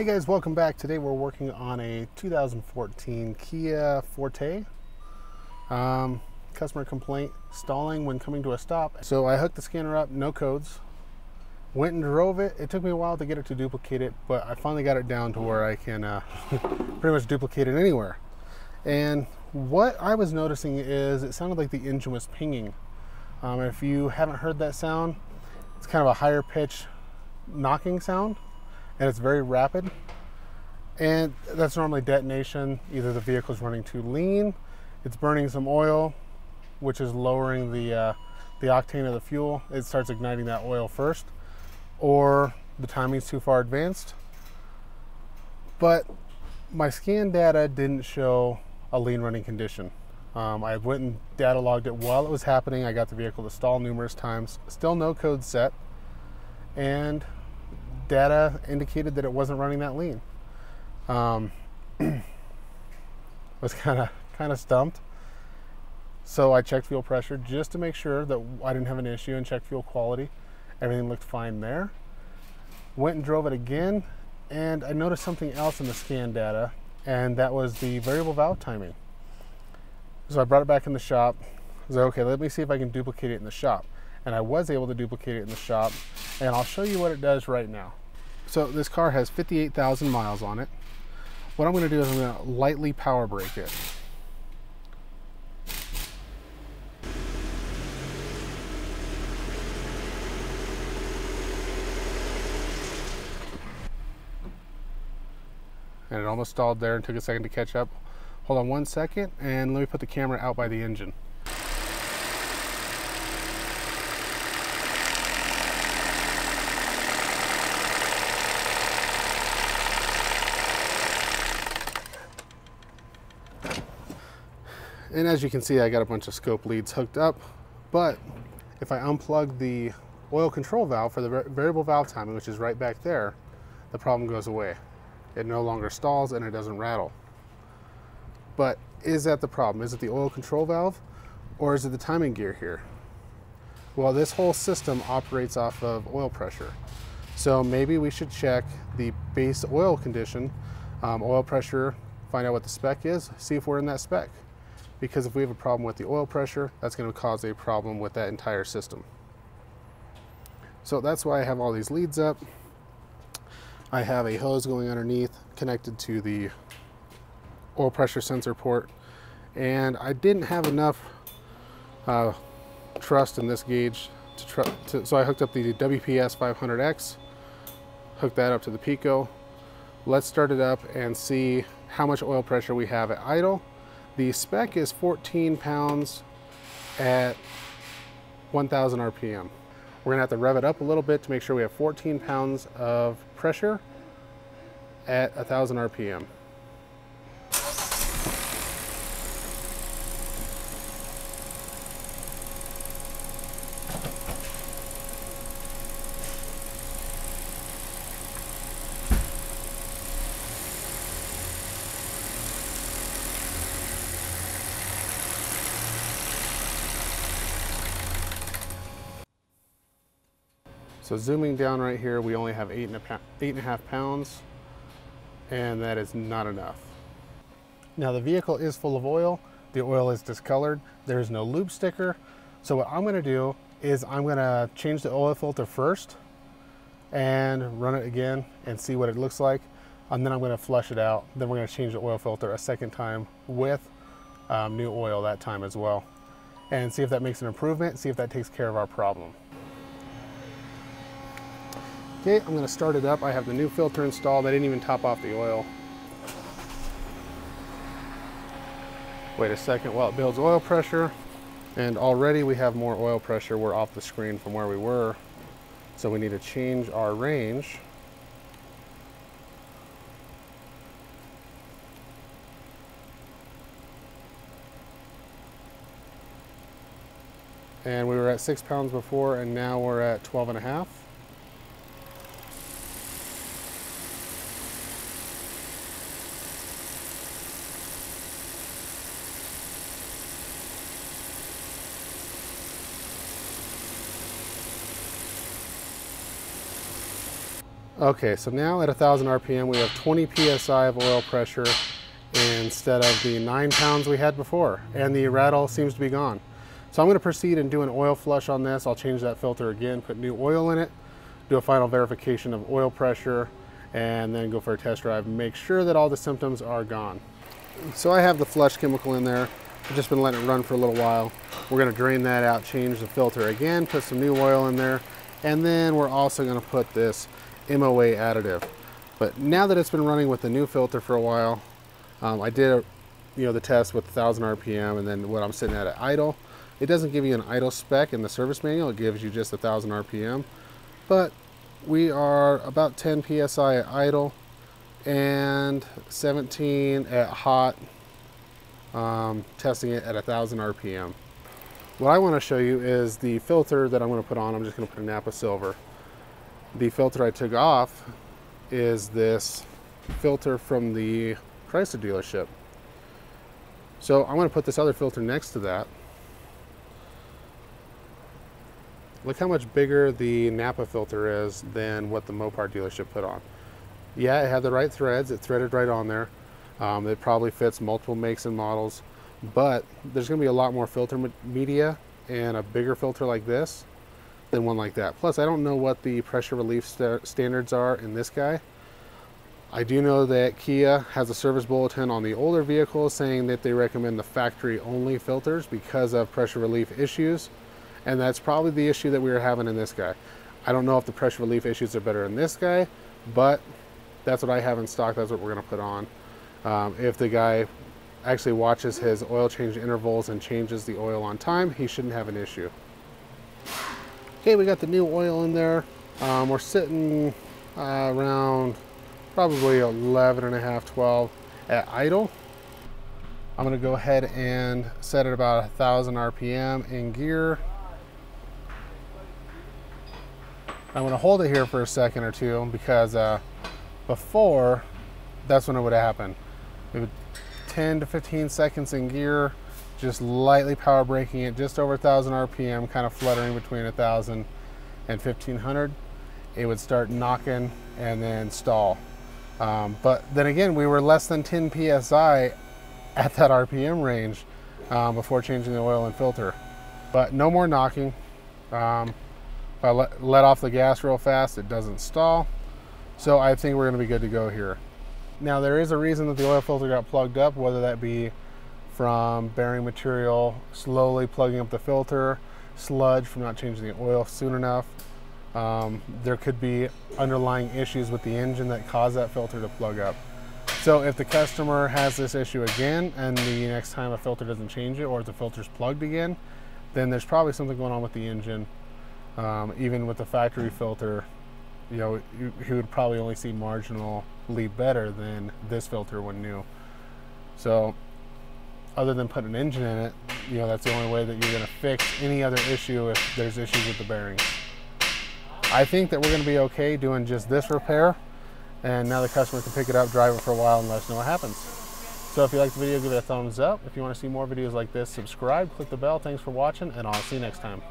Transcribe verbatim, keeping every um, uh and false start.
Hey guys, welcome back. Today we're working on a two thousand fourteen Kia Forte. Um, customer complaint, stalling when coming to a stop. So I hooked the scanner up, no codes. Went and drove it. It took me a while to get it to duplicate it, but I finally got it down to where I can uh, pretty much duplicate it anywhere. And what I was noticing is it sounded like the engine was pinging. Um, if you haven't heard that sound, it's kind of a higher pitch knocking sound, and it's very rapid. And that's normally detonation. Either the vehicle's running too lean, it's burning some oil, which is lowering the, uh, the octane of the fuel. It starts igniting that oil first, or the timing's too far advanced. But my scan data didn't show a lean running condition. Um, I went and data logged it while it was happening. I got the vehicle to stall numerous times. Still no code set, and data indicated that it wasn't running that lean. Um, was kind of kind of stumped. So I checked fuel pressure just to make sure that I didn't have an issue, and checked fuel quality. Everything looked fine there. Went and drove it again, and I noticed something else in the scan data, and that was the variable valve timing. So I brought it back in the shop. I was like, okay, let me see if I can duplicate it in the shop. And I was able to duplicate it in the shop, and I'll show you what it does right now. So this car has fifty-eight thousand miles on it. What I'm gonna do is I'm gonna lightly power brake it. And it almost stalled there and took a second to catch up. Hold on one second, and let me put the camera out by the engine. And as you can see, I got a bunch of scope leads hooked up, but if I unplug the oil control valve for the variable valve timing, which is right back there, the problem goes away. It no longer stalls and it doesn't rattle. But is that the problem? Is it the oil control valve, or is it the timing gear here? Well, this whole system operates off of oil pressure. So maybe we should check the base oil condition, um, oil pressure, find out what the spec is, see if we're in that spec. Because if we have a problem with the oil pressure, that's going to cause a problem with that entire system. So that's why I have all these leads up. I have a hose going underneath connected to the oil pressure sensor port. And I didn't have enough uh, trust in this gauge, to tr to, so I hooked up the W P S five hundred X, hooked that up to the Pico. Let's start it up and see how much oil pressure we have at idle. The spec is fourteen pounds at one thousand R P M. We're gonna have to rev it up a little bit to make sure we have fourteen pounds of pressure at one thousand R P M. So zooming down right here, we only have eight and, a eight and a half pounds, and that is not enough. Now the vehicle is full of oil. The oil is discolored. There is no lube sticker. So what I'm gonna do is I'm gonna change the oil filter first and run it again and see what it looks like. And then I'm gonna flush it out. Then we're gonna change the oil filter a second time with um, new oil that time as well. And see if that makes an improvement, see if that takes care of our problem. Okay, I'm gonna start it up. I have the new filter installed. I didn't even top off the oil. Wait a second while it builds oil pressure. And already we have more oil pressure. We're off the screen from where we were. So we need to change our range. And we were at six pounds before, and now we're at twelve and a half. Okay, so now at one thousand R P M, we have twenty P S I of oil pressure instead of the nine pounds we had before, and the rattle seems to be gone. So I'm gonna proceed and do an oil flush on this. I'll change that filter again, put new oil in it, do a final verification of oil pressure, and then go for a test drive and make sure that all the symptoms are gone. So I have the flush chemical in there. I've just been letting it run for a little while. We're gonna drain that out, change the filter again, put some new oil in there, and then we're also gonna put this M O A additive. But now that it's been running with the new filter for a while, um, I did a, you know, the test with one thousand R P M and then what I'm sitting at at idle. It doesn't give you an idle spec in the service manual, it gives you just one thousand R P M. But we are about ten P S I at idle and seventeen at hot, um, testing it at one thousand R P M. What I want to show you is the filter that I'm going to put on. I'm just going to put a NAPA Silver. The filter I took off is this filter from the Chrysler dealership. So I'm going to put this other filter next to that. Look how much bigger the NAPA filter is than what the Mopar dealership put on. Yeah, it had the right threads, it threaded right on there. Um, it probably fits multiple makes and models, but there's gonna be a lot more filter media and a bigger filter like this than one like that. Plus, I don't know what the pressure relief st standards are in this guy. I do know that Kia has a service bulletin on the older vehicles saying that they recommend the factory only filters because of pressure relief issues. And that's probably the issue that we were having in this guy. I don't know if the pressure relief issues are better in this guy, but that's what I have in stock. That's what we're gonna put on. Um, if the guy actually watches his oil change intervals and changes the oil on time, he shouldn't have an issue. Okay, we got the new oil in there. Um, we're sitting uh, around probably eleven and a half, twelve at idle. I'm gonna go ahead and set it about one thousand R P M in gear. I'm gonna hold it here for a second or two because uh, before, that's when it would happen. It would ten to fifteen seconds in gear, just lightly power braking it just over one thousand R P M, kind of fluttering between one thousand and fifteen hundred. It would start knocking and then stall. Um, but then again, we were less than ten P S I at that R P M range um, before changing the oil and filter. But no more knocking. Um, If I let, let off the gas real fast, it doesn't stall. So I think we're gonna be good to go here. Now there is a reason that the oil filter got plugged up, whether that be from bearing material slowly plugging up the filter, sludge from not changing the oil soon enough. Um, there could be underlying issues with the engine that caused that filter to plug up. So if the customer has this issue again and the next time a filter doesn't change it, or if the filter's plugged again, then there's probably something going on with the engine. Um, even with the factory filter, you know, he would probably only see marginally better than this filter when new. So other than putting an engine in it, you know, that's the only way that you're gonna fix any other issue if there's issues with the bearings. I think that we're gonna be okay doing just this repair, and now the customer can pick it up, drive it for a while, and let us know what happens. So if you liked the video, give it a thumbs up. If you wanna see more videos like this, subscribe, click the bell. Thanks for watching, and I'll see you next time.